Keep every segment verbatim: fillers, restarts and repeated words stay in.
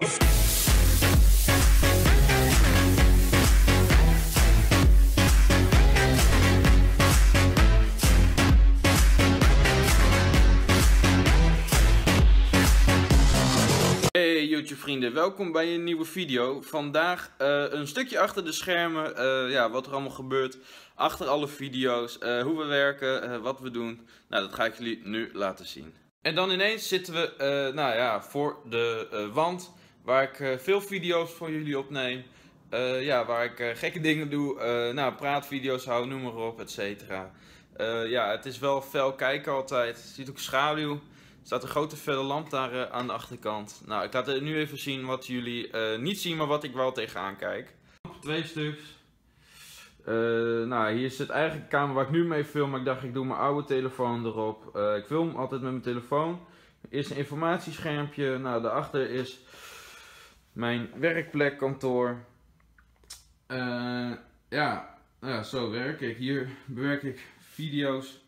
Hey YouTube vrienden, welkom bij een nieuwe video. Vandaag uh, een stukje achter de schermen, uh, ja, wat er allemaal gebeurt achter alle video's, uh, hoe we werken, uh, wat we doen. Nou, dat ga ik jullie nu laten zien. En dan ineens zitten we uh, nou ja, voor de uh, wand waar ik uh, veel video's voor jullie opneem. Uh, ja, waar ik uh, gekke dingen doe, uh, nou, praatvideo's hou, noem maar op, et cetera. Uh, ja, het is wel fel kijken altijd. Je ziet ook schaduw. Er staat een grote felle lamp daar uh, aan de achterkant. Nou, ik laat het nu even zien wat jullie uh, niet zien, maar wat ik wel tegenaan kijk. Twee stuks. Uh, nou, hier zit eigenlijk de camera waar ik nu mee film, maar ik dacht ik doe mijn oude telefoon erop. Uh, ik film altijd met mijn telefoon. Eerst een informatieschermpje. Nou, daarachter is mijn werkplek, kantoor. Uh, ja. ja, zo werk ik. Hier bewerk ik video's.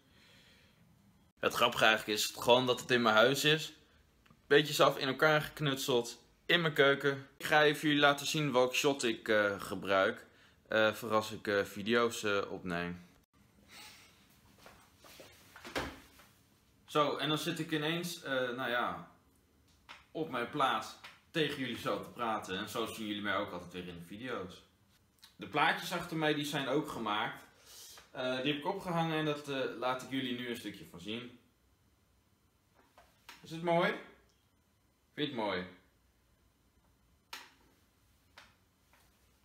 Het grappige eigenlijk is gewoon dat het in mijn huis is. Beetje zelf in elkaar geknutseld. In mijn keuken. Ik ga even jullie laten zien welk shot ik uh, gebruik. Uh, voor als ik uh, video's uh, opneem. Zo, en dan zit ik ineens, uh, nou ja, op mijn plaats tegen jullie zo te praten. En zo zien jullie mij ook altijd weer in de video's. De plaatjes achter mij die zijn ook gemaakt. Uh, die heb ik opgehangen en dat uh, laat ik jullie nu een stukje van zien. Is het mooi? Vind je het mooi?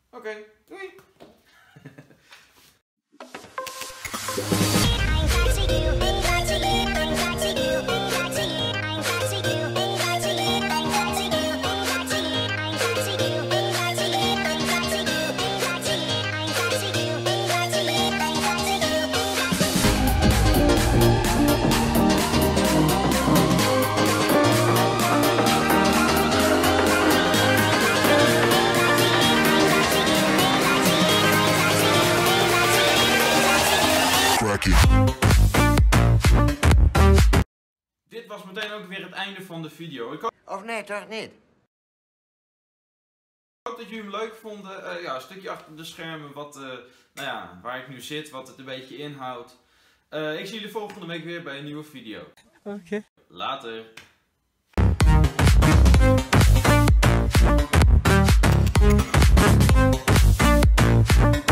Oké, okay, doei! Dit was meteen ook weer het einde van de video. Ik hoop... Of nee, toch niet? Ik hoop dat jullie hem leuk vonden. Uh, ja, een stukje achter de schermen wat, uh, nou ja, waar ik nu zit, wat het een beetje inhoudt. Uh, ik zie jullie volgende week weer bij een nieuwe video. Oké. Okay. Later.